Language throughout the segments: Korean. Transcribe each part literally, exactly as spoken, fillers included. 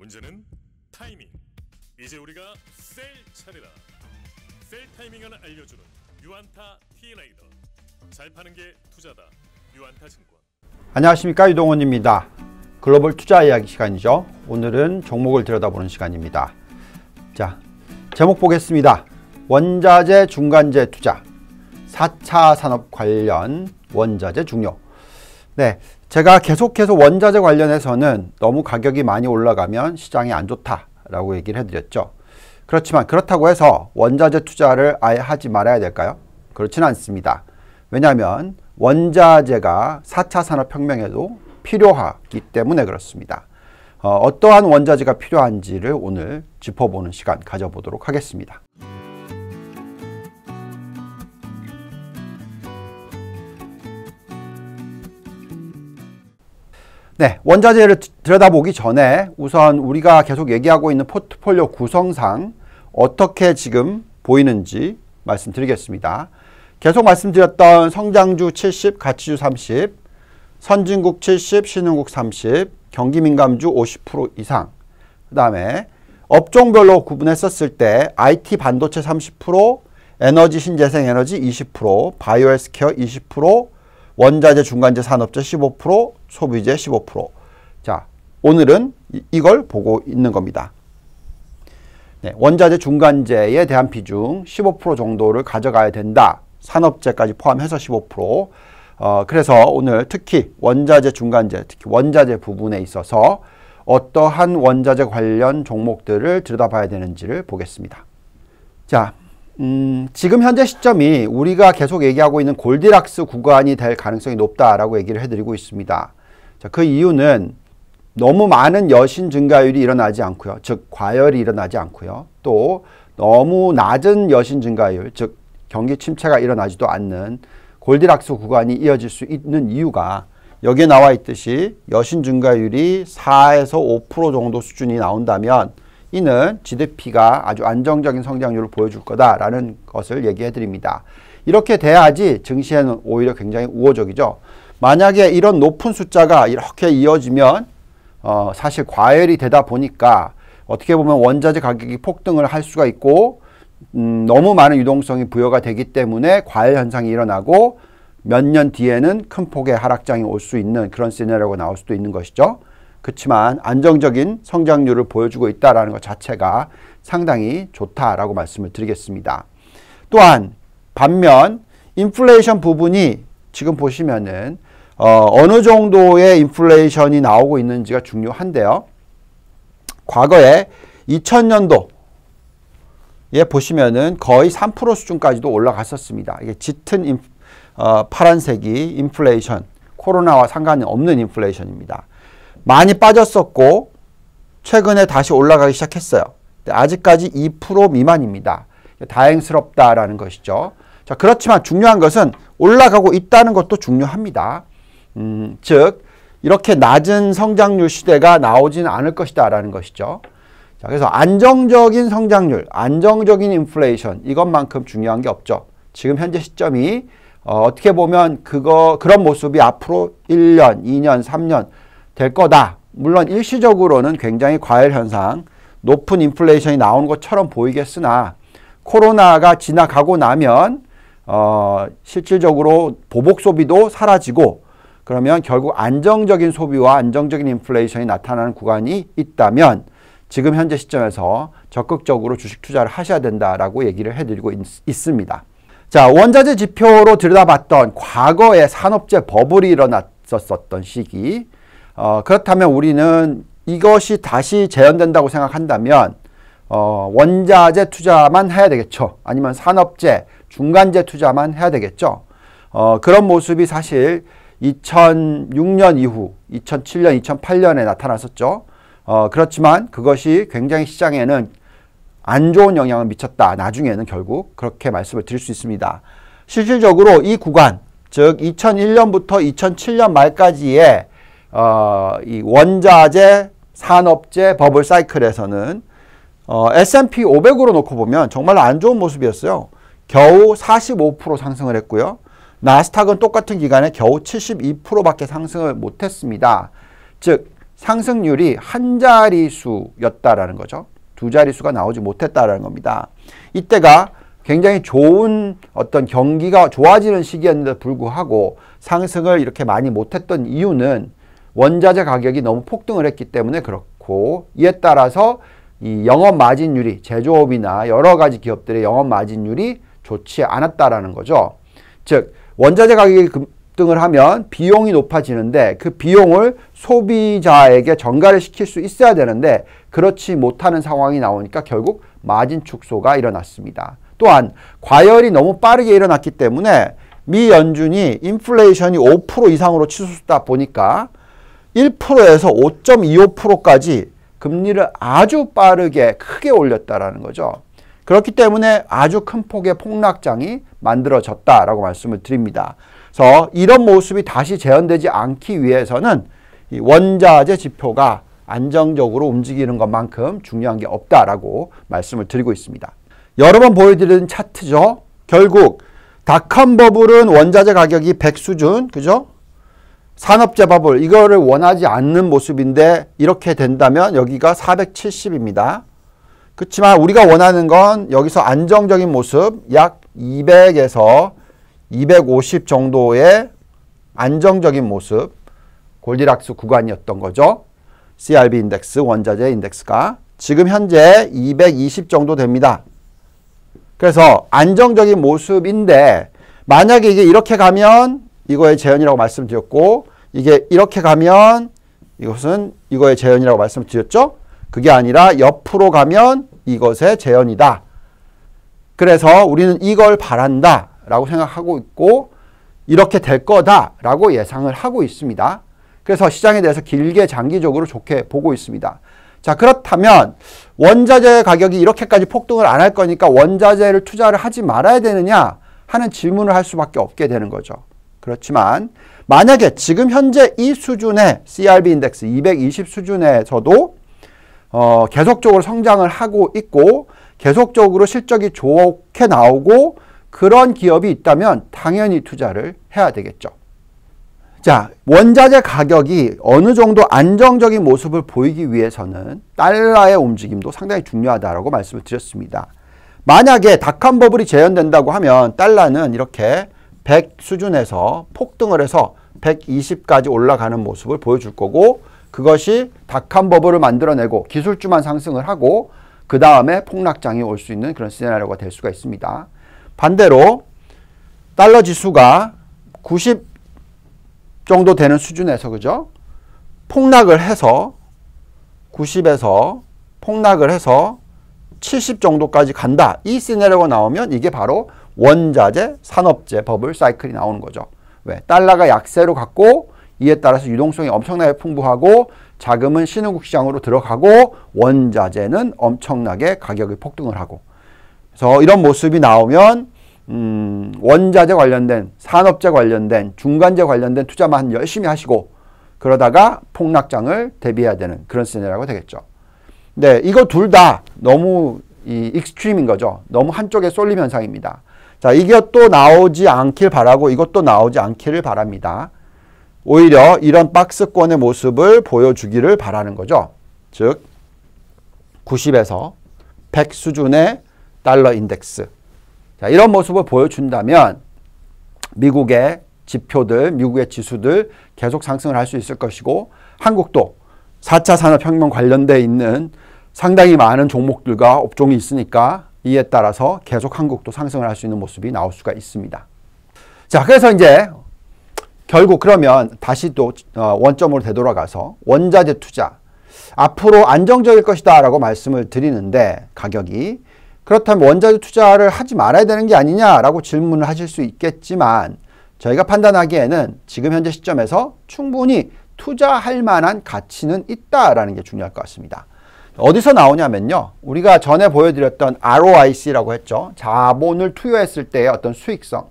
문제는 타이밍. 이제 우리가 셀 차례다. 셀 타이밍을 알려주는 유안타 T레이더. 잘 파는 게 투자다. 유안타 증권. 안녕하십니까, 유동원입니다. 글로벌 투자 이야기 시간이죠. 오늘은 종목을 들여다보는 시간입니다. 자, 제목 보겠습니다. 원자재 중간재 투자, 사 차 산업 관련 원자재 중요. 네, 제가 계속해서 원자재 관련해서는 너무 가격이 많이 올라가면 시장이 안 좋다라고 얘기를 해드렸죠. 그렇지만 그렇다고 해서 원자재 투자를 아예 하지 말아야 될까요? 그렇지는 않습니다. 왜냐하면 원자재가 사 차 산업혁명에도 필요하기 때문에 그렇습니다. 어, 어떠한 원자재가 필요한지를 오늘 짚어보는 시간 가져보도록 하겠습니다. 네, 원자재를 들여다보기 전에 우선 우리가 계속 얘기하고 있는 포트폴리오 구성상 어떻게 지금 보이는지 말씀드리겠습니다. 계속 말씀드렸던 성장주 칠십, 가치주 삼십, 선진국 칠십, 신흥국 삼십, 경기민감주 오십 퍼센트 이상, 그 다음에 업종별로 구분했었을 때 아이티 반도체 삼십 퍼센트, 에너지 신재생에너지 이십 퍼센트, 바이오 헬스케어 이십 퍼센트, 원자재 중간재 산업재 십오 퍼센트, 소비재 십오 퍼센트. 자, 오늘은 이걸 보고 있는 겁니다. 네, 원자재 중간재에 대한 비중 십오 퍼센트 정도를 가져가야 된다. 산업재까지 포함해서 십오 퍼센트. 어, 그래서 오늘 특히 원자재 중간재, 특히 원자재 부분에 있어서 어떠한 원자재 관련 종목들을 들여다봐야 되는지를 보겠습니다. 자, 음, 지금 현재 시점이 우리가 계속 얘기하고 있는 골디락스 구간이 될 가능성이 높다라고 얘기를 해드리고 있습니다. 자, 그 이유는 너무 많은 여신 증가율이 일어나지 않고요. 즉, 과열이 일어나지 않고요. 또 너무 낮은 여신 증가율, 즉 경기 침체가 일어나지도 않는 골디락스 구간이 이어질 수 있는 이유가 여기에 나와 있듯이 여신 증가율이 사에서 오 퍼센트 정도 수준이 나온다면 이는 지디피가 아주 안정적인 성장률을 보여줄 거다라는 것을 얘기해 드립니다. 이렇게 돼야지 증시에는 오히려 굉장히 우호적이죠. 만약에 이런 높은 숫자가 이렇게 이어지면 어, 사실 과열이 되다 보니까 어떻게 보면 원자재 가격이 폭등을 할 수가 있고 음, 너무 많은 유동성이 부여가 되기 때문에 과열 현상이 일어나고 몇 년 뒤에는 큰 폭의 하락장이 올 수 있는 그런 시나리오가 나올 수도 있는 것이죠. 그렇지만 안정적인 성장률을 보여주고 있다는 것 자체가 상당히 좋다라고 말씀을 드리겠습니다. 또한 반면 인플레이션 부분이 지금 보시면은 어, 어느 정도의 인플레이션이 나오고 있는지가 중요한데요. 과거에 이천 년도에 보시면은 거의 삼 퍼센트 수준까지도 올라갔었습니다. 이게 짙은 인, 어, 파란색이 인플레이션, 코로나와 상관이 없는 인플레이션입니다. 많이 빠졌었고 최근에 다시 올라가기 시작했어요. 아직까지 이 퍼센트 미만입니다. 다행스럽다라는 것이죠. 자, 그렇지만 중요한 것은 올라가고 있다는 것도 중요합니다. 음, 즉 이렇게 낮은 성장률 시대가 나오지는 않을 것이다라는 것이죠. 자, 그래서 안정적인 성장률, 안정적인 인플레이션 이것만큼 중요한 게 없죠. 지금 현재 시점이 어, 어떻게 보면 그거 그런 모습이 앞으로 일 년, 이 년, 삼 년 될 거다. 물론 일시적으로는 굉장히 과열 현상, 높은 인플레이션이 나온 것처럼 보이겠으나 코로나가 지나가고 나면 어, 실질적으로 보복 소비도 사라지고 그러면 결국 안정적인 소비와 안정적인 인플레이션이 나타나는 구간이 있다면 지금 현재 시점에서 적극적으로 주식 투자를 하셔야 된다라고 얘기를 해드리고 있, 있습니다. 자, 원자재 지표로 들여다봤던 과거의 산업재 버블이 일어났었던 시기. 어, 그렇다면 우리는 이것이 다시 재현된다고 생각한다면 어, 원자재 투자만 해야 되겠죠. 아니면 산업재, 중간재 투자만 해야 되겠죠. 어, 그런 모습이 사실 이천육 년 이후, 이천칠 년, 이천팔 년에 나타났었죠. 어, 그렇지만 그것이 굉장히 시장에는 안 좋은 영향을 미쳤다. 나중에는 결국 그렇게 말씀을 드릴 수 있습니다. 실질적으로 이 구간, 즉 이천일 년부터 이천칠 년 말까지의 어, 이 원자재, 산업재, 버블 사이클에서는 어, 에스 앤 피 오백으로 놓고 보면 정말 안 좋은 모습이었어요. 겨우 사십오 퍼센트 상승을 했고요. 나스닥은 똑같은 기간에 겨우 칠십이 퍼센트밖에 상승을 못했습니다. 즉 상승률이 한 자릿수였다라는 거죠. 두 자릿수가 나오지 못했다라는 겁니다. 이때가 굉장히 좋은 어떤 경기가 좋아지는 시기였는데도 불구하고 상승을 이렇게 많이 못했던 이유는 원자재 가격이 너무 폭등을 했기 때문에 그렇고, 이에 따라서 이 영업 마진율이, 제조업이나 여러 가지 기업들의 영업 마진율이 좋지 않았다라는 거죠. 즉 원자재 가격이 급등을 하면 비용이 높아지는데 그 비용을 소비자에게 전가를 시킬 수 있어야 되는데 그렇지 못하는 상황이 나오니까 결국 마진 축소가 일어났습니다. 또한 과열이 너무 빠르게 일어났기 때문에 미 연준이 인플레이션이 오 퍼센트 이상으로 치솟다 보니까 일 퍼센트에서 오 점 이오 퍼센트까지 금리를 아주 빠르게 크게 올렸다라는 거죠. 그렇기 때문에 아주 큰 폭의 폭락장이 만들어졌다라고 말씀을 드립니다. 그래서 이런 모습이 다시 재현되지 않기 위해서는 이 원자재 지표가 안정적으로 움직이는 것만큼 중요한 게 없다라고 말씀을 드리고 있습니다. 여러 번 보여드린 차트죠. 결국 닷컴 버블은 원자재 가격이 백 수준, 그죠? 산업재 버블, 이거를 원하지 않는 모습인데 이렇게 된다면 여기가 사백칠십입니다. 그렇지만 우리가 원하는 건 여기서 안정적인 모습, 약 이백에서 이백오십 정도의 안정적인 모습, 골디락스 구간이었던 거죠. 씨알비 인덱스, 원자재 인덱스가 지금 현재 이백이십 정도 됩니다. 그래서 안정적인 모습인데 만약에 이게 이렇게 가면 이거의 재현이라고 말씀드렸고, 이게 이렇게 가면 이것은 이거의 재현이라고 말씀드렸죠. 그게 아니라 옆으로 가면 이것의 재현이다. 그래서 우리는 이걸 바란다 라고 생각하고 있고, 이렇게 될 거다 라고 예상을 하고 있습니다. 그래서 시장에 대해서 길게 장기적으로 좋게 보고 있습니다. 자, 그렇다면 원자재 가격이 이렇게까지 폭등을 안 할 거니까 원자재를 투자를 하지 말아야 되느냐 하는 질문을 할 수밖에 없게 되는 거죠. 그렇지만 만약에 지금 현재 이 수준의 씨알비 인덱스 이백이십 수준에서도 어, 계속적으로 성장을 하고 있고 계속적으로 실적이 좋게 나오고 그런 기업이 있다면 당연히 투자를 해야 되겠죠. 자, 원자재 가격이 어느 정도 안정적인 모습을 보이기 위해서는 달러의 움직임도 상당히 중요하다라고 말씀을 드렸습니다. 만약에 닷컴 버블이 재현된다고 하면 달러는 이렇게 백 수준에서 폭등을 해서 백이십까지 올라가는 모습을 보여줄 거고, 그것이 닷컴 버블을 만들어내고 기술주만 상승을 하고 그 다음에 폭락장이 올 수 있는 그런 시나리오가 될 수가 있습니다. 반대로 달러 지수가 구십 정도 되는 수준에서, 그죠? 폭락을 해서 구십에서 폭락을 해서 칠십 정도까지 간다. 이 시나리오가 나오면 이게 바로 원자재, 산업재, 버블 사이클이 나오는 거죠. 왜? 달러가 약세로 갔고 이에 따라서 유동성이 엄청나게 풍부하고 자금은 신흥국 시장으로 들어가고 원자재는 엄청나게 가격이 폭등을 하고, 그래서 이런 모습이 나오면 음, 원자재 관련된, 산업재 관련된, 중간재 관련된 투자만 열심히 하시고 그러다가 폭락장을 대비해야 되는 그런 시나리오가 되겠죠. 네, 이거 둘 다 너무 이 익스트림인 거죠. 너무 한쪽에 쏠림 현상입니다. 자, 이것도 나오지 않길 바라고 이것도 나오지 않기를 바랍니다. 오히려 이런 박스권의 모습을 보여주기를 바라는 거죠. 즉 구십에서 백 수준의 달러 인덱스, 자, 이런 모습을 보여준다면 미국의 지표들, 미국의 지수들 계속 상승을 할 수 있을 것이고, 한국도 사 차 산업혁명 관련돼 있는 상당히 많은 종목들과 업종이 있으니까 이에 따라서 계속 한국도 상승을 할 수 있는 모습이 나올 수가 있습니다. 자, 그래서 이제 결국 그러면 다시 또 원점으로 되돌아가서 원자재 투자, 앞으로 안정적일 것이다 라고 말씀을 드리는데 가격이, 그렇다면 원자재 투자를 하지 말아야 되는 게 아니냐라고 질문을 하실 수 있겠지만 저희가 판단하기에는 지금 현재 시점에서 충분히 투자할 만한 가치는 있다라는 게 중요할 것 같습니다. 어디서 나오냐면요, 우리가 전에 보여드렸던 알오아이씨라고 했죠. 자본을 투여했을 때의 어떤 수익성.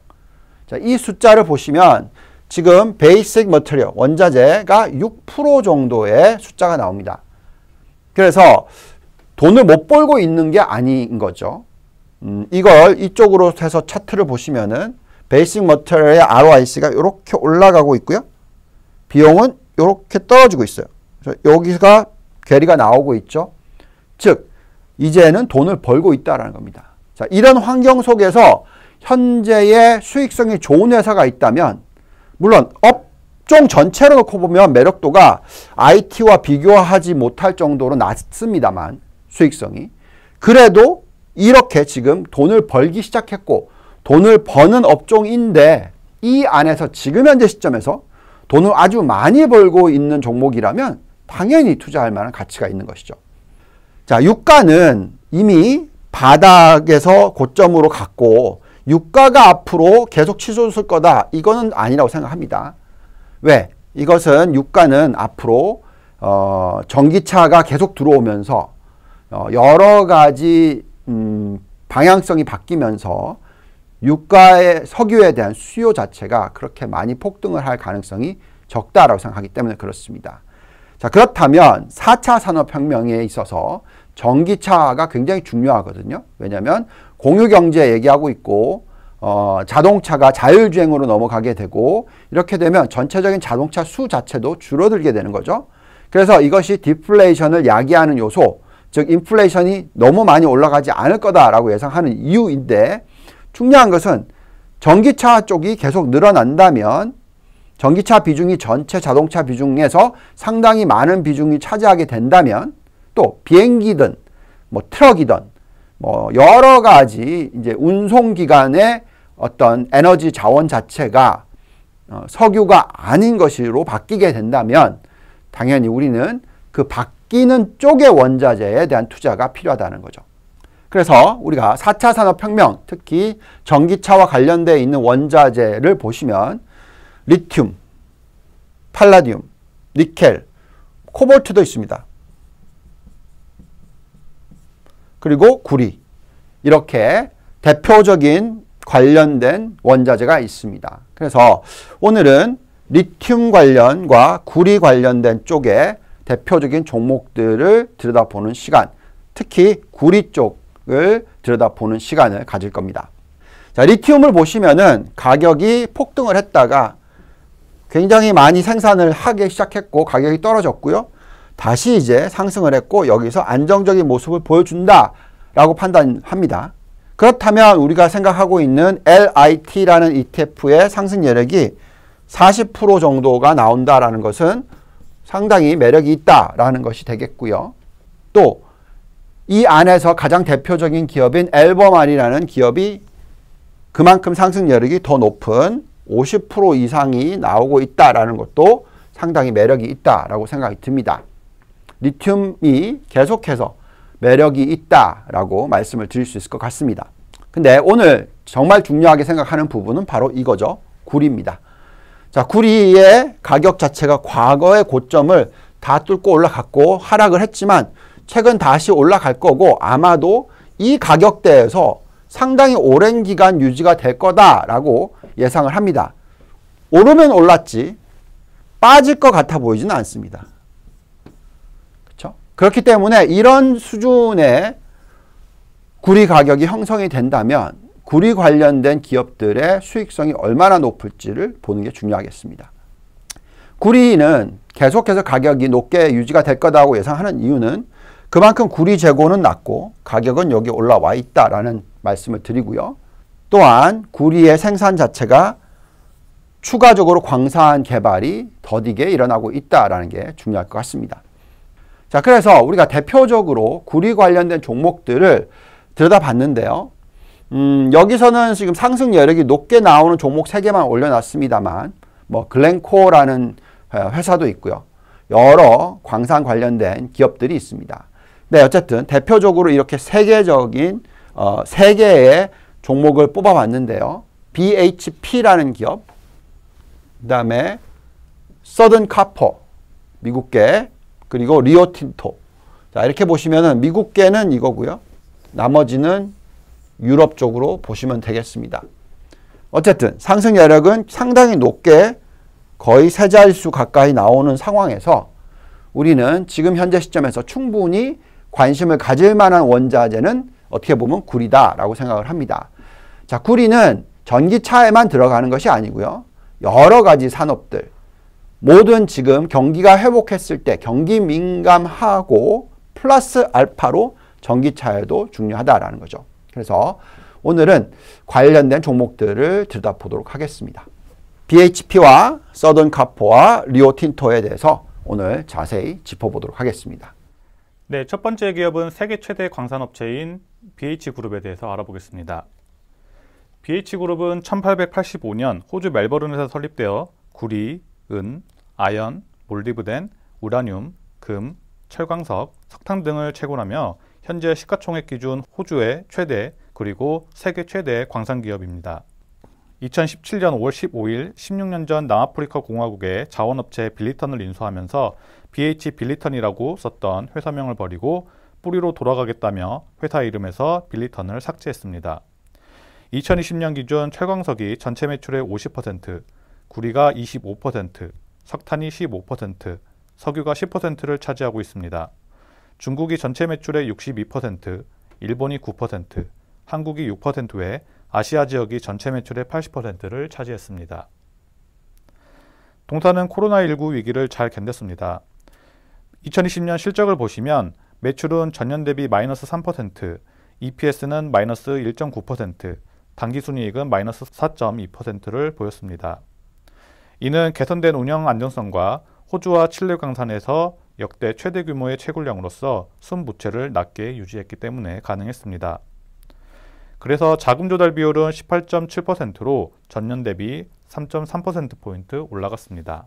자, 이 숫자를 보시면 지금 베이식 머티리얼, 원자재가 육 퍼센트 정도의 숫자가 나옵니다. 그래서 돈을 못 벌고 있는 게 아닌 거죠. 음, 이걸 이쪽으로 해서 차트를 보시면은 베이식 머티리얼의 알오아이씨가 이렇게 올라가고 있고요. 비용은 이렇게 떨어지고 있어요. 그래서 여기가 괴리가 나오고 있죠. 즉 이제는 돈을 벌고 있다라는 겁니다. 자, 이런 환경 속에서 현재의 수익성이 좋은 회사가 있다면, 물론 업종 전체로 놓고 보면 매력도가 아이티와 비교하지 못할 정도로 낮습니다만, 수익성이 그래도 이렇게 지금 돈을 벌기 시작했고 돈을 버는 업종인데, 이 안에서 지금 현재 시점에서 돈을 아주 많이 벌고 있는 종목이라면 당연히 투자할 만한 가치가 있는 것이죠. 자, 유가는 이미 바닥에서 고점으로 갔고 유가가 앞으로 계속 치솟을 거다, 이거는 아니라고 생각합니다. 왜? 이것은 유가는 앞으로 어, 전기차가 계속 들어오면서 어, 여러 가지 음, 방향성이 바뀌면서 유가의 석유에 대한 수요 자체가 그렇게 많이 폭등을 할 가능성이 적다라고 생각하기 때문에 그렇습니다. 자, 그렇다면 사 차 산업혁명에 있어서 전기차가 굉장히 중요하거든요. 왜냐하면 공유경제 얘기하고 있고 어, 자동차가 자율주행으로 넘어가게 되고, 이렇게 되면 전체적인 자동차 수 자체도 줄어들게 되는 거죠. 그래서 이것이 디플레이션을 야기하는 요소, 즉 인플레이션이 너무 많이 올라가지 않을 거다라고 예상하는 이유인데, 중요한 것은 전기차 쪽이 계속 늘어난다면 전기차 비중이 전체 자동차 비중에서 상당히 많은 비중이 차지하게 된다면, 또 비행기든 뭐 트럭이든 뭐 여러 가지 이제 운송기관의 어떤 에너지 자원 자체가 어 석유가 아닌 것으로 바뀌게 된다면, 당연히 우리는 그 바뀌는 쪽의 원자재에 대한 투자가 필요하다는 거죠. 그래서 우리가 사 차 산업혁명, 특히 전기차와 관련되어 있는 원자재를 보시면 리튬, 팔라디움, 니켈, 코볼트도 있습니다. 그리고 구리, 이렇게 대표적인 관련된 원자재가 있습니다. 그래서 오늘은 리튬 관련과 구리 관련된 쪽에 대표적인 종목들을 들여다보는 시간, 특히 구리 쪽을 들여다보는 시간을 가질 겁니다. 자, 리튬을 보시면은 가격이 폭등을 했다가 굉장히 많이 생산을 하기 시작했고 가격이 떨어졌고요. 다시 이제 상승을 했고 여기서 안정적인 모습을 보여준다라고 판단합니다. 그렇다면 우리가 생각하고 있는 엘아이티라는 이티에프의 상승 여력이 사십 퍼센트 정도가 나온다라는 것은 상당히 매력이 있다라는 것이 되겠고요. 또 이 안에서 가장 대표적인 기업인 엘버만이라는 기업이 그만큼 상승 여력이 더 높은 오십 퍼센트 이상이 나오고 있다라는 것도 상당히 매력이 있다라고 생각이 듭니다. 리튬이 계속해서 매력이 있다라고 말씀을 드릴 수 있을 것 같습니다. 근데 오늘 정말 중요하게 생각하는 부분은 바로 이거죠. 구리입니다. 자, 구리의 가격 자체가 과거의 고점을 다 뚫고 올라갔고 하락을 했지만 최근 다시 올라갈 거고, 아마도 이 가격대에서 상당히 오랜 기간 유지가 될 거다라고 예상을 합니다. 오르면 올랐지 빠질 것 같아 보이지는 않습니다. 그렇기 때문에 이런 수준의 구리 가격이 형성이 된다면 구리 관련된 기업들의 수익성이 얼마나 높을지를 보는 게 중요하겠습니다. 구리는 계속해서 가격이 높게 유지가 될 거라고 예상하는 이유는 그만큼 구리 재고는 낮고 가격은 여기 올라와 있다라는 말씀을 드리고요. 또한 구리의 생산 자체가 추가적으로 광산 개발이 더디게 일어나고 있다라는 게 중요할 것 같습니다. 자, 그래서 우리가 대표적으로 구리 관련된 종목들을 들여다봤는데요. 음, 여기서는 지금 상승 여력이 높게 나오는 종목 세 개만 올려놨습니다만, 뭐 글렌코어라는 회사도 있고요. 여러 광산 관련된 기업들이 있습니다. 네, 어쨌든 대표적으로 이렇게 세계적인 어, 세 개의 종목을 뽑아봤는데요. 비에이치피라는 기업, 그 다음에 Southern Copper, 미국계, 그리고 리오틴토. 자, 이렇게 보시면은 미국계는 이거고요. 나머지는 유럽 쪽으로 보시면 되겠습니다. 어쨌든 상승 여력은 상당히 높게 거의 세 자릿수 가까이 나오는 상황에서 우리는 지금 현재 시점에서 충분히 관심을 가질 만한 원자재는 어떻게 보면 구리다라고 생각을 합니다. 자, 구리는 전기차에만 들어가는 것이 아니고요. 여러 가지 산업들, 모든 지금 경기가 회복했을 때 경기 민감하고 플러스 알파로 전기차에도 중요하다라는 거죠. 그래서 오늘은 관련된 종목들을 들여다보도록 하겠습니다. 비에이치피와 서던 카퍼와 리오틴토에 대해서 오늘 자세히 짚어보도록 하겠습니다. 네, 첫 번째 기업은 세계 최대 광산업체인 비에이치그룹에 대해서 알아보겠습니다. 비에이치그룹은 천팔백팔십오 년 호주 멜버른에서 설립되어 구리, 은, 아연, 몰리브덴, 우라늄, 금, 철광석, 석탄 등을 채굴하며 현재 시가총액 기준 호주의 최대 그리고 세계 최대 광산기업입니다. 이천십칠 년 오월 십오 일 십육 년 전 남아프리카 공화국의 자원업체 빌리턴을 인수하면서 비에이치 빌리턴이라고 썼던 회사명을 버리고 뿌리로 돌아가겠다며 회사 이름에서 빌리턴을 삭제했습니다. 이천이십 년 기준 철광석이 전체 매출의 오십 퍼센트, 구리가 이십오 퍼센트, 석탄이 십오 퍼센트, 석유가 십 퍼센트를 차지하고 있습니다. 중국이 전체 매출의 육십이 퍼센트, 일본이 구 퍼센트, 한국이 육 퍼센트 외 아시아 지역이 전체 매출의 팔십 퍼센트를 차지했습니다. 동사는 코로나 일구 위기를 잘 견뎠습니다. 이천이십 년 실적을 보시면 매출은 전년 대비 마이너스 삼 퍼센트, 이피에스는 마이너스 일 점 구 퍼센트, 당기순이익은 마이너스 사 점 이 퍼센트를 보였습니다. 이는 개선된 운영 안정성과 호주와 칠레 광산에서 역대 최대 규모의 채굴량으로서 순부채를 낮게 유지했기 때문에 가능했습니다. 그래서 자금 조달 비율은 십팔 점 칠 퍼센트로 전년 대비 삼 점 삼 퍼센트 포인트 올라갔습니다.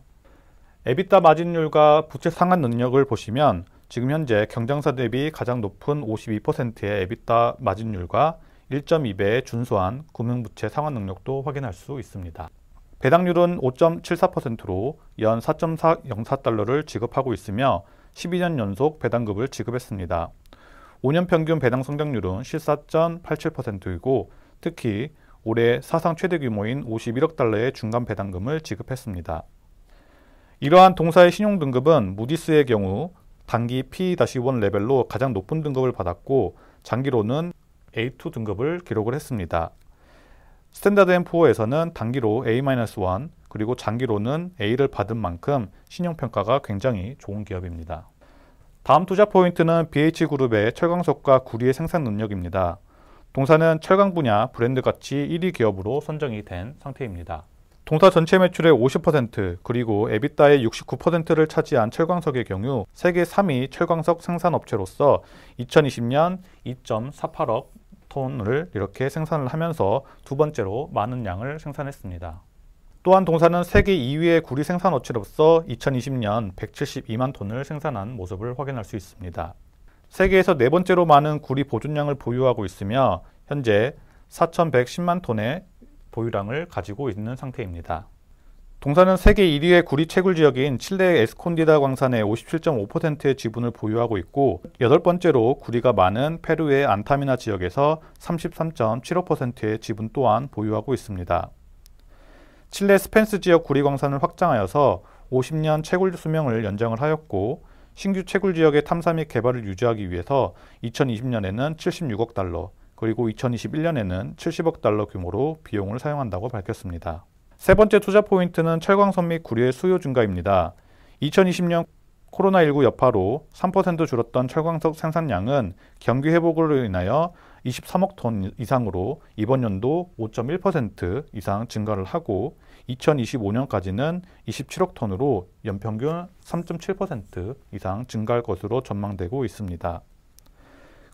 에비타 마진율과 부채 상환 능력을 보시면 지금 현재 경쟁사 대비 가장 높은 오십이 퍼센트의 에비타 마진율과 일 점 이 배의 준수한 금융부채 상환 능력도 확인할 수 있습니다. 배당률은 오 점 칠사 퍼센트로 연 사 점 사영사 달러를 지급하고 있으며 십이 년 연속 배당급을 지급했습니다. 오 년 평균 배당 성장률은 십사 점 팔칠 퍼센트이고 특히 올해 사상 최대 규모인 오십일억 달러의 중간 배당금을 지급했습니다. 이러한 동사의 신용등급은 무디스의 경우 단기 피 이 원 레벨로 가장 높은 등급을 받았고 장기로는 에이 투 등급을 기록을 했습니다. 스탠다드 앤 푸어에서는 단기로 에이 일 그리고 장기로는 A를 받은 만큼 신용평가가 굉장히 좋은 기업입니다. 다음 투자 포인트는 비에이치그룹의 철광석과 구리의 생산 능력입니다. 동사는 철강 분야 브랜드가치 일 위 기업으로 선정이 된 상태입니다. 동사 전체 매출의 오십 퍼센트 그리고 에비타의 육십구 퍼센트를 차지한 철광석의 경우 세계 삼 위 철광석 생산업체로서 이천이십 년 이 점 사팔억 톤을 이렇게 생산을 하면서 두 번째로 많은 양을 생산했습니다. 또한 동사는 세계 이 위의 구리 생산업체로서 이천이십 년 백칠십이만 톤을 생산한 모습을 확인할 수 있습니다. 세계에서 네 번째로 많은 구리 보존량을 보유하고 있으며 현재 사천백십만 톤의 보유량을 가지고 있는 상태입니다. 동사는 세계 일 위의 구리 채굴 지역인 칠레의 에스콘디다 광산의 오십칠 점 오 퍼센트의 지분을 보유하고 있고 여덟 번째로 구리가 많은 페루의 안타미나 지역에서 삼십삼 점 칠오 퍼센트의 지분 또한 보유하고 있습니다. 칠레 스펜스 지역 구리 광산을 확장하여서 오십 년 채굴 수명을 연장을 하였고 신규 채굴 지역의 탐사 및 개발을 유지하기 위해서 이천이십 년에는 칠십육억 달러 그리고 이천이십일 년에는 칠십억 달러 규모로 비용을 사용한다고 밝혔습니다. 세 번째 투자 포인트는 철광석 및 구리의 수요 증가입니다. 이천이십 년 코로나 일구 여파로 삼 퍼센트 줄었던 철광석 생산량은 경기 회복으로 인하여 이십삼억 톤 이상으로 이번 연도 오 점 일 퍼센트 이상 증가를 하고 이천이십오 년까지는 이십칠억 톤으로 연평균 삼 점 칠 퍼센트 이상 증가할 것으로 전망되고 있습니다.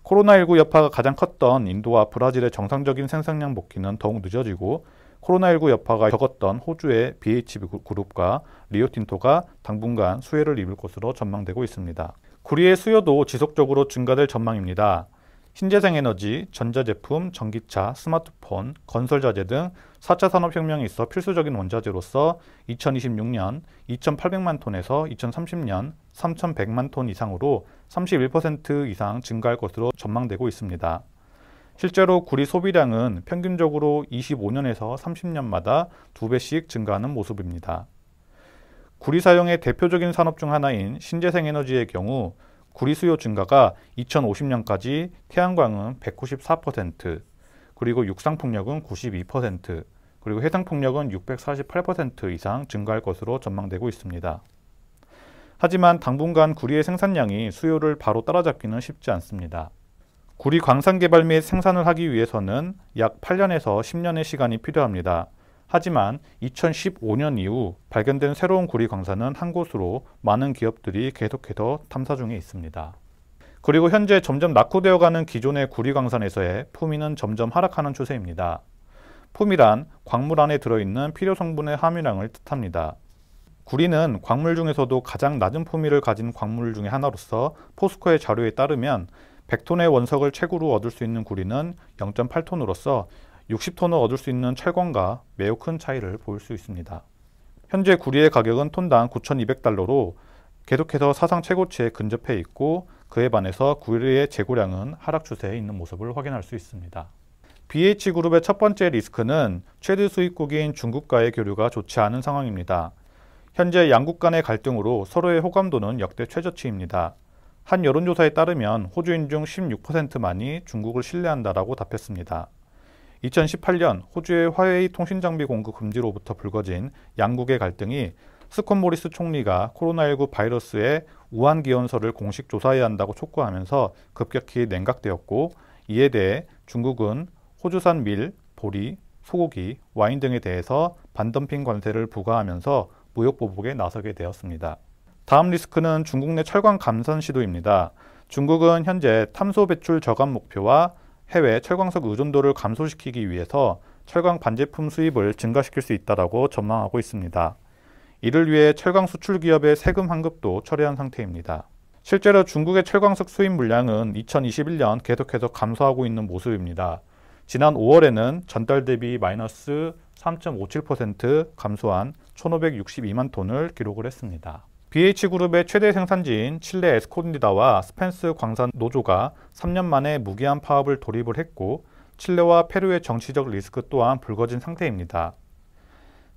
코로나 일구 여파가 가장 컸던 인도와 브라질의 정상적인 생산량 복귀는 더욱 늦어지고 코로나 일구 여파가 적었던 호주의 비에이치그룹과 리오틴토가 당분간 수혜를 입을 것으로 전망되고 있습니다. 구리의 수요도 지속적으로 증가될 전망입니다. 신재생에너지, 전자제품, 전기차, 스마트폰, 건설자재 등 사 차 산업혁명에 있어 필수적인 원자재로서 이천이십육 년 이천팔백만 톤에서 이천삼십 년 삼천백만 톤 이상으로 삼십일 퍼센트 이상 증가할 것으로 전망되고 있습니다. 실제로 구리 소비량은 평균적으로 이십오 년에서 삼십 년마다 두 배씩 증가하는 모습입니다. 구리 사용의 대표적인 산업 중 하나인 신재생에너지의 경우 구리 수요 증가가 이천오십 년까지 태양광은 백구십사 퍼센트, 그리고 육상풍력은 구십이 퍼센트, 그리고 해당 폭력은 육백사십팔 퍼센트 이상 증가할 것으로 전망되고 있습니다. 하지만 당분간 구리의 생산량이 수요를 바로 따라잡기는 쉽지 않습니다. 구리 광산 개발 및 생산을 하기 위해서는 약 팔 년에서 십 년의 시간이 필요합니다. 하지만 이천십오 년 이후 발견된 새로운 구리 광산은 한 곳으로 많은 기업들이 계속해서 탐사 중에 있습니다. 그리고 현재 점점 낙후되어가는 기존의 구리 광산에서의 품위는 점점 하락하는 추세입니다. 품위란 광물 안에 들어있는 필요 성분의 함유량을 뜻합니다. 구리는 광물 중에서도 가장 낮은 품위를 가진 광물 중의 하나로서 포스코의 자료에 따르면 백 톤의 원석을 채구로 얻을 수 있는 구리는 영 점 팔 톤으로서 육십 톤을 얻을 수 있는 철광과 매우 큰 차이를 보일 수 있습니다. 현재 구리의 가격은 톤당 구천이백 달러로 계속해서 사상 최고치에 근접해 있고, 그에 반해서 구리의 재고량은 하락 추세에 있는 모습을 확인할 수 있습니다. 비에이치그룹의 첫 번째 리스크는 최대 수입국인 중국과의 교류가 좋지 않은 상황입니다. 현재 양국 간의 갈등으로 서로의 호감도는 역대 최저치입니다. 한 여론조사에 따르면 호주인 중 십육 퍼센트만이 중국을 신뢰한다라고 답했습니다. 이천십팔 년 호주의 화웨이 통신장비 공급 금지로부터 불거진 양국의 갈등이 스콧 모리스 총리가 코로나십구 바이러스의 우한 기원서를 공식 조사해야 한다고 촉구하면서 급격히 냉각되었고, 이에 대해 중국은 호주산 밀, 보리, 소고기, 와인 등에 대해서 반덤핑 관세를 부과하면서 무역 보복에 나서게 되었습니다. 다음 리스크는 중국 내 철강 감산 시도입니다. 중국은 현재 탄소 배출 저감 목표와 해외 철광석 의존도를 감소시키기 위해서 철강 반제품 수입을 증가시킬 수 있다고 전망하고 있습니다. 이를 위해 철강 수출 기업의 세금 환급도 처리한 상태입니다. 실제로 중국의 철광석 수입 물량은 이천이십일 년 계속해서 감소하고 있는 모습입니다. 지난 오월에는 전달 대비 마이너스 삼 점 오칠 퍼센트 감소한 천오백육십이만 톤을 기록을 했습니다. 비에이치그룹의 최대 생산지인 칠레 에스콘디다와 스펜스 광산 노조가 삼 년 만에 무기한 파업을 돌입을 했고, 칠레와 페루의 정치적 리스크 또한 불거진 상태입니다.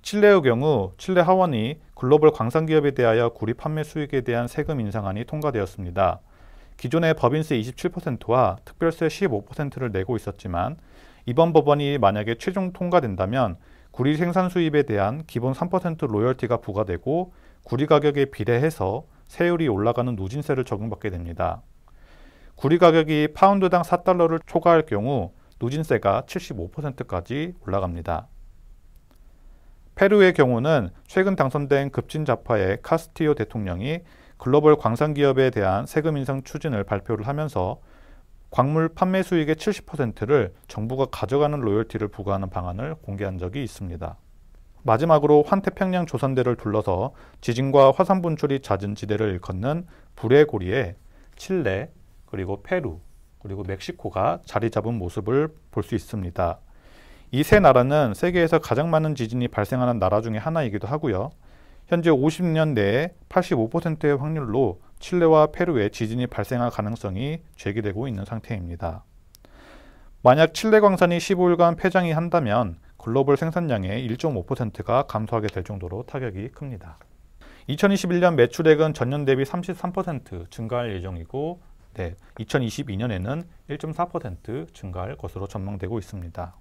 칠레의 경우 칠레 하원이 글로벌 광산 기업에 대하여 구리 판매 수익에 대한 세금 인상안이 통과되었습니다. 기존의 법인세 이십칠 퍼센트와 특별세 십오 퍼센트를 내고 있었지만, 이번 법안이 만약에 최종 통과된다면 구리 생산 수입에 대한 기본 삼 퍼센트 로열티가 부과되고, 구리 가격에 비례해서 세율이 올라가는 누진세를 적용받게 됩니다. 구리 가격이 파운드당 사 달러를 초과할 경우 누진세가 칠십오 퍼센트까지 올라갑니다. 페루의 경우는 최근 당선된 급진 좌파의 카스티요 대통령이 글로벌 광산 기업에 대한 세금 인상 추진을 발표를 하면서 광물 판매 수익의 칠십 퍼센트를 정부가 가져가는 로열티를 부과하는 방안을 공개한 적이 있습니다. 마지막으로 환태평양 조산대를 둘러서 지진과 화산 분출이 잦은 지대를 일컫는 불의 고리에 칠레, 그리고 페루, 그리고 멕시코가 자리 잡은 모습을 볼 수 있습니다. 이 세 나라는 세계에서 가장 많은 지진이 발생하는 나라 중에 하나이기도 하고요. 현재 오십 년 내에 팔십오 퍼센트의 확률로 칠레와 페루에 지진이 발생할 가능성이 제기되고 있는 상태입니다. 만약 칠레 광산이 십오 일간 폐장이 한다면 글로벌 생산량의 일 점 오 퍼센트가 감소하게 될 정도로 타격이 큽니다. 이천이십일 년 매출액은 전년 대비 삼십삼 퍼센트 증가할 예정이고, 네, 이천이십이 년에는 일 점 사 퍼센트 증가할 것으로 전망되고 있습니다.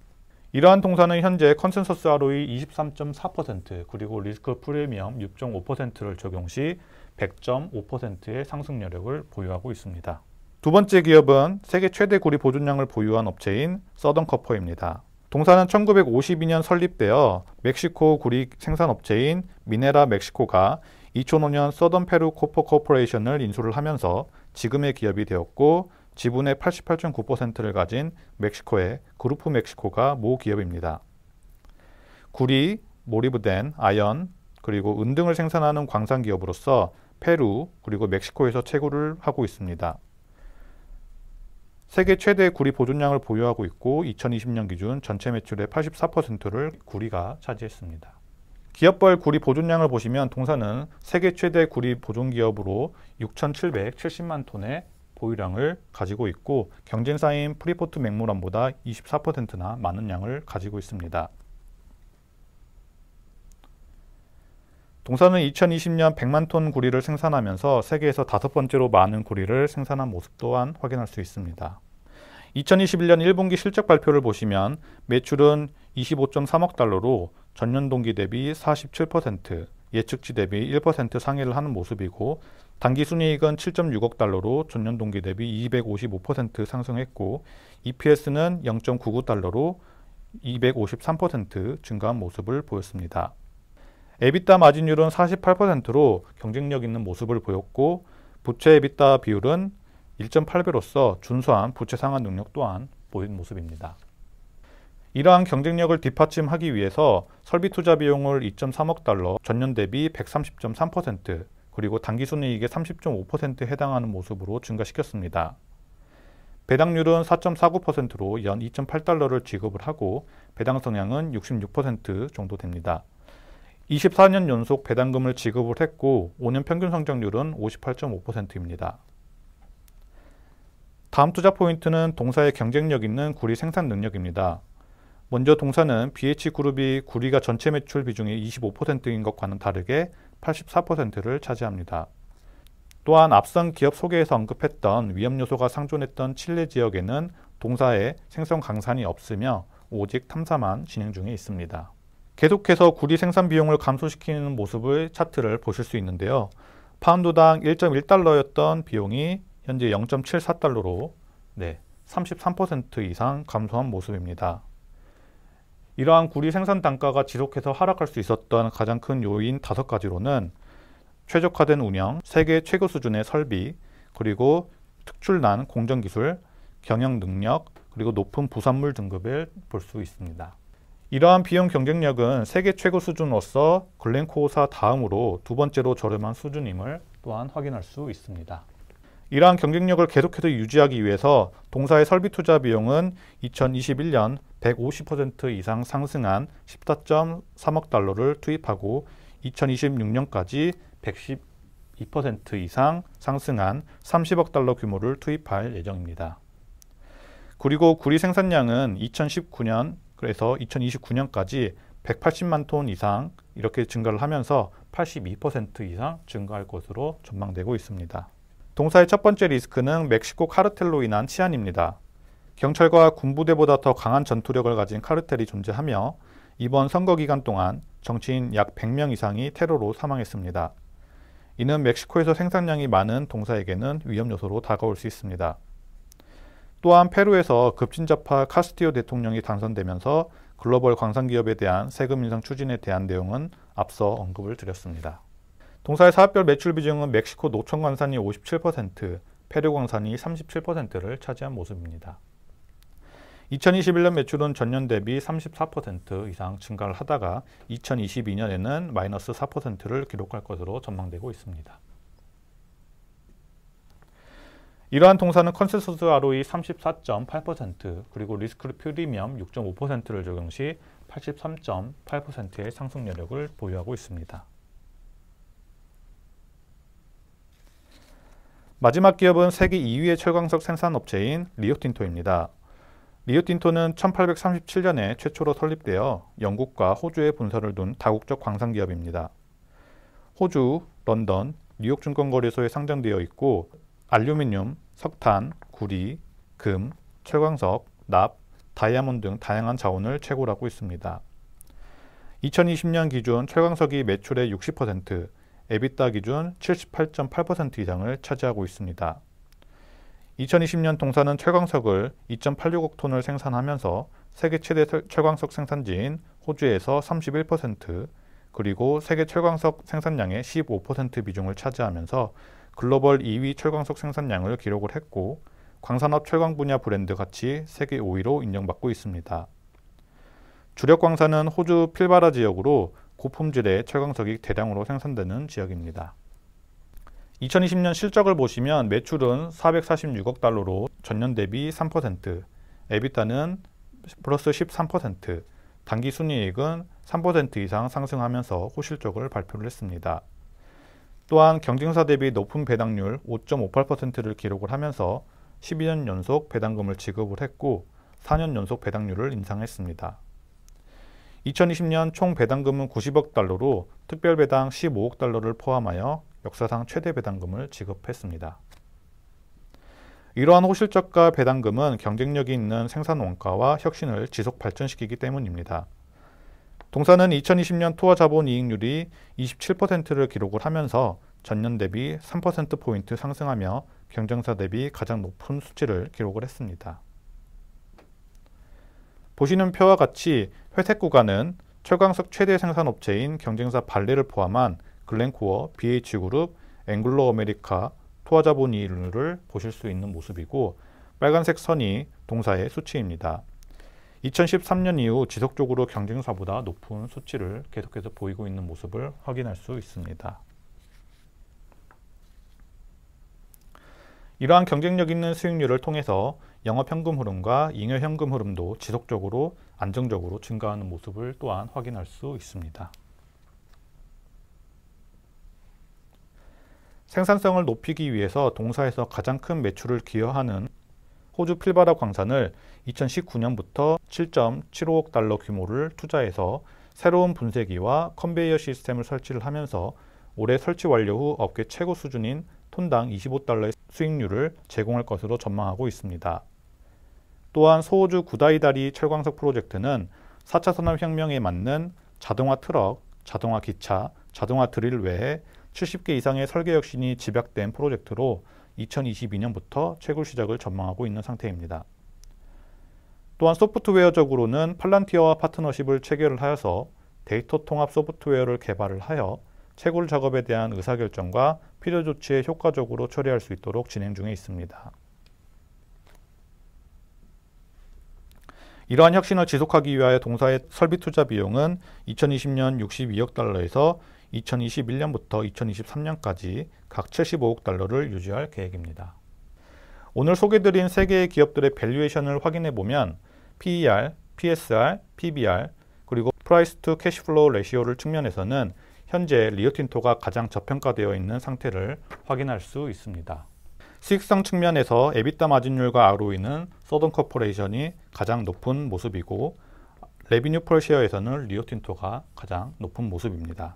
이러한 통사는 현재 컨센서스 알오이 이십삼 점 사 퍼센트, 그리고 리스크 프리미엄 육 점 오 퍼센트를 적용 시 백 점 오 퍼센트의 상승 여력을 보유하고 있습니다. 두 번째 기업은 세계 최대 구리 보존량을 보유한 업체인 서던 커퍼입니다. 동사는 천구백오십이 년 설립되어 멕시코 구리 생산업체인 미네라 멕시코가 이천오 년 서던 페루 코퍼 코퍼레이션을 인수를 하면서 지금의 기업이 되었고, 지분의 팔십팔 점 구 퍼센트를 가진 멕시코의 그루프 멕시코가 모 기업입니다. 구리, 모리브덴, 아연, 그리고 은 등을 생산하는 광산 기업으로서 페루, 그리고 멕시코에서 채굴을 하고 있습니다. 세계 최대 구리 보존량을 보유하고 있고, 이천이십 년 기준 전체 매출의 팔십사 퍼센트를 구리가 차지했습니다. 기업별 구리 보존량을 보시면 동사는 세계 최대 구리 보존기업으로 육천칠백칠십만 톤의 보유량을 가지고 있고, 경쟁사인 프리포트 맥모란보다 이십사 퍼센트나 많은 양을 가지고 있습니다. 동사는 이천이십 년 백만 톤 구리를 생산하면서 세계에서 다섯 번째로 많은 구리를 생산한 모습 또한 확인할 수 있습니다. 이천이십일 년 일 분기 실적 발표를 보시면 매출은 이십오 점 삼억 달러로 전년 동기 대비 사십칠 퍼센트, 예측치 대비 일 퍼센트 상회를 하는 모습이고, 단기 순이익은 칠 점 육억 달러로 전년 동기 대비 이백오십오 퍼센트 상승했고, 이피에스는 영 점 구구 달러로 이백오십삼 퍼센트 증가한 모습을 보였습니다. 에비타 마진율은 사십팔 퍼센트로 경쟁력 있는 모습을 보였고, 부채 에비타 비율은 일 점 팔 배로서 준수한 부채 상환 능력 또한 보인 모습입니다. 이러한 경쟁력을 뒷받침하기 위해서 설비 투자 비용을 이 점 삼억 달러, 전년 대비 백삼십 점 삼 퍼센트, 그리고 단기 순이익의 삼십 점 오 퍼센트에 해당하는 모습으로 증가시켰습니다. 배당률은 사 점 사구 퍼센트로 연 이 점 팔 달러를 지급을 하고, 배당 성향은 육십육 퍼센트 정도 됩니다. 이십사 년 연속 배당금을 지급을 했고, 오 년 평균 성장률은 오십팔 점 오 퍼센트입니다. 다음 투자 포인트는 동사의 경쟁력 있는 구리 생산 능력입니다. 먼저 동사는 비에이치그룹이 구리가 전체 매출 비중이 이십오 퍼센트인 것과는 다르게 팔십사 퍼센트를 차지합니다. 또한 앞선 기업 소개에서 언급했던 위험 요소가 상존했던 칠레 지역에는 동사의 생성 강산이 없으며 오직 탐사만 진행 중에 있습니다. 계속해서 구리 생산 비용을 감소시키는 모습의 차트를 보실 수 있는데요. 파운드당 일 점 일 달러였던 비용이 현재 영 점 칠사 달러로 네, 삼십삼 퍼센트 이상 감소한 모습입니다. 이러한 구리 생산 단가가 지속해서 하락할 수 있었던 가장 큰 요인 다섯 가지로는 최적화된 운영, 세계 최고 수준의 설비, 그리고 특출난 공정기술, 경영 능력, 그리고 높은 부산물 등급을 볼 수 있습니다. 이러한 비용 경쟁력은 세계 최고 수준으로서 글렌코어사 다음으로 두 번째로 저렴한 수준임을 또한 확인할 수 있습니다. 이러한 경쟁력을 계속해서 유지하기 위해서 동사의 설비 투자 비용은 이천이십일 년 백오십 퍼센트 이상 상승한 십사 점 삼억 달러를 투입하고, 이천이십육 년까지 백십이 퍼센트 이상 상승한 삼십억 달러 규모를 투입할 예정입니다. 그리고 구리 생산량은 이천십구 년 그래서 이천이십구 년까지 백팔십만 톤 이상 이렇게 증가를 하면서 팔십이 퍼센트 이상 증가할 것으로 전망되고 있습니다. 동사의 첫 번째 리스크는 멕시코 카르텔로 인한 치안입니다. 경찰과 군부대보다 더 강한 전투력을 가진 카르텔이 존재하며, 이번 선거 기간 동안 정치인 약 백 명 이상이 테러로 사망했습니다. 이는 멕시코에서 생산량이 많은 동사에게는 위험 요소로 다가올 수 있습니다. 또한 페루에서 급진자파 카스티요 대통령이 당선되면서 글로벌 광산기업에 대한 세금 인상 추진에 대한 내용은 앞서 언급을 드렸습니다. 동사의 사업별 매출 비중은 멕시코 노천광산이 오십칠 퍼센트, 페루광산이 삼십칠 퍼센트를 차지한 모습입니다. 이천이십일 년 매출은 전년 대비 삼십사 퍼센트 이상 증가를 하다가 이천이십이 년에는 마이너스 사 퍼센트를 기록할 것으로 전망되고 있습니다. 이러한 동사는 컨센서스 알오이 삼십사 점 팔 퍼센트, 그리고 리스크 프리미엄 육 점 오 퍼센트를 적용 시 팔십삼 점 팔 퍼센트의 상승 여력을 보유하고 있습니다. 마지막 기업은 세계 이 위의 철광석 생산업체인 리오틴토입니다. 리오틴토는 천팔백삼십칠 년에 최초로 설립되어 영국과 호주에 본사를 둔 다국적 광산기업입니다. 호주, 런던, 뉴욕 증권거래소에 상장되어 있고, 알루미늄, 석탄, 구리, 금, 철광석, 납, 다이아몬드 등 다양한 자원을 채굴하고 있습니다. 이천이십 년 기준 철광석이 매출의 육십 퍼센트, 에비타 기준 칠십팔 점 팔 퍼센트 이상을 차지하고 있습니다. 이천이십 년 동사는 철광석을 이 점 팔육억 톤을 생산하면서 세계 최대 철광석 생산지인 호주에서 삼십일 퍼센트, 그리고 세계 철광석 생산량의 십오 퍼센트 비중을 차지하면서 글로벌 이 위 철광석 생산량을 기록을 했고, 광산업 철광 분야 브랜드 가치 세계 오 위로 인정받고 있습니다. 주력 광산은 호주 필바라 지역으로 고품질의 철광석이 대량으로 생산되는 지역입니다. 이천이십 년 실적을 보시면 매출은 사백사십육억 달러로 전년 대비 삼 퍼센트, 에비타는 플러스 십삼 퍼센트, 단기 순이익은 삼 퍼센트 이상 상승하면서 호실적을 발표를 했습니다. 또한 경쟁사 대비 높은 배당률 오 점 오팔 퍼센트를 기록을 하면서 십이 년 연속 배당금을 지급을 했고, 사 년 연속 배당률을 인상했습니다. 이천이십 년 총 배당금은 구십억 달러로 특별 배당 십오억 달러를 포함하여 역사상 최대 배당금을 지급했습니다. 이러한 호실적과 배당금은 경쟁력이 있는 생산 원가와 혁신을 지속 발전시키기 때문입니다. 동사는 이천이십 년 투하 자본 이익률이 이십칠 퍼센트를 기록을 하면서 전년 대비 삼 퍼센트 포인트 상승하며 경쟁사 대비 가장 높은 수치를 기록을 했습니다. 보시는 표와 같이 회색 구간은 철광석 최대 생산업체인 경쟁사 발레를 포함한 글렌코어, 비 에이치 그룹, 앵글로 아메리카, 투하자본 이익률을 보실 수 있는 모습이고, 빨간색 선이 동사의 수치입니다. 이천십삼 년 이후 지속적으로 경쟁사보다 높은 수치를 계속해서 보이고 있는 모습을 확인할 수 있습니다. 이러한 경쟁력 있는 수익률을 통해서 영업현금 흐름과 잉여현금 흐름도 지속적으로 안정적으로 증가하는 모습을 또한 확인할 수 있습니다. 생산성을 높이기 위해서 동사에서 가장 큰 매출을 기여하는 호주 필바라 광산을 이천십구 년부터 칠 점 칠오억 달러 규모를 투자해서 새로운 분쇄기와 컨베이어 시스템을 설치를 하면서 올해 설치 완료 후 업계 최고 수준인 톤당 이십오 달러의 수익률을 제공할 것으로 전망하고 있습니다. 또한 소호주 구다이다리 철광석 프로젝트는 사 차 산업혁명에 맞는 자동화 트럭, 자동화 기차, 자동화 드릴 외에 칠십 개 이상의 설계 혁신이 집약된 프로젝트로 이천이십이 년부터 채굴 시작을 전망하고 있는 상태입니다. 또한 소프트웨어적으로는 팔란티어와 파트너십을 체결을 하여서 데이터 통합 소프트웨어를 개발을 하여 채굴 작업에 대한 의사결정과 필요 조치에 효과적으로 처리할 수 있도록 진행 중에 있습니다. 이러한 혁신을 지속하기 위하여 동사의 설비 투자 비용은 이천이십 년 육십이억 달러에서 이천이십일 년부터 이천이십삼 년까지 각 칠십오억 달러를 유지할 계획입니다. 오늘 소개드린 세 개의 기업들의 밸류에이션을 확인해보면 피 이 알, 피 에스 알, 피 비 알, 그리고 Price to Cash Flow Ratio를 측면에서는 현재 리오틴토가 가장 저평가되어 있는 상태를 확인할 수 있습니다. 수익성 측면에서 에비타 마진율과 알 오 이는 서던 코퍼레이션이 가장 높은 모습이고, 레비뉴 펄 셰어에서는 리오틴토가 가장 높은 모습입니다.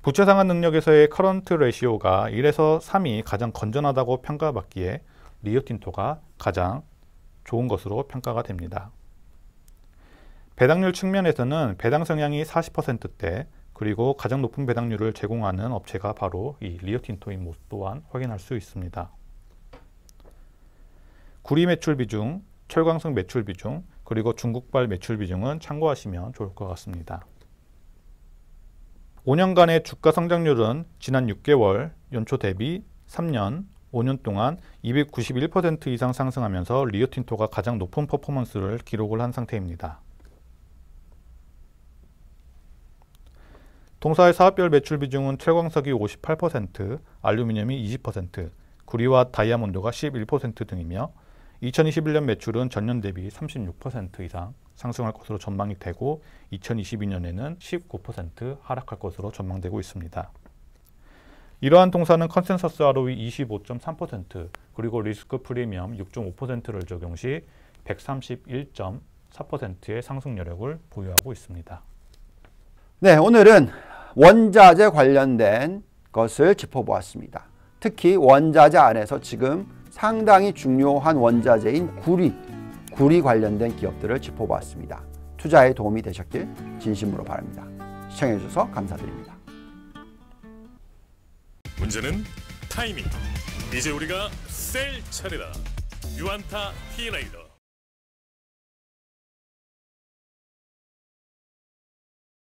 부채 상환 능력에서의 커런트 레시오가 일에서 삼이 가장 건전하다고 평가받기에 리오틴토가 가장 좋은 것으로 평가가 됩니다. 배당률 측면에서는 배당 성향이 사십 퍼센트대, 그리고 가장 높은 배당률을 제공하는 업체가 바로 이 리오틴토인 모습 또한 확인할 수 있습니다. 구리 매출 비중, 철광석 매출 비중, 그리고 중국발 매출 비중은 참고하시면 좋을 것 같습니다. 오 년간의 주가 성장률은 지난 육 개월, 연초 대비 삼 년, 오 년 동안 이백구십일 퍼센트 이상 상승하면서 리오틴토가 가장 높은 퍼포먼스를 기록을 한 상태입니다. 동사의 사업별 매출 비중은 철광석이 오십팔 퍼센트, 알루미늄이 이십 퍼센트, 구리와 다이아몬드가 십일 퍼센트 등이며, 이천이십일 년 매출은 전년 대비 삼십육 퍼센트 이상 상승할 것으로 전망이 되고, 이천이십이 년에는 십구 퍼센트 하락할 것으로 전망되고 있습니다. 이러한 동사는 컨센서스 알 오 이 이십오 점 삼 퍼센트, 그리고 리스크 프리미엄 육 점 오 퍼센트를 적용시 백삼십일 점 사 퍼센트의 상승 여력을 보유하고 있습니다. 네, 오늘은 원자재 관련된 것을 짚어보았습니다. 특히 원자재 안에서 지금 상당히 중요한 원자재인 구리, 구리 관련된 기업들을 짚어보았습니다. 투자에 도움이 되셨길 진심으로 바랍니다. 시청해주셔서 감사드립니다. 문제는 타이밍. 이제 우리가 셀 차례다. 유안타 T레이더.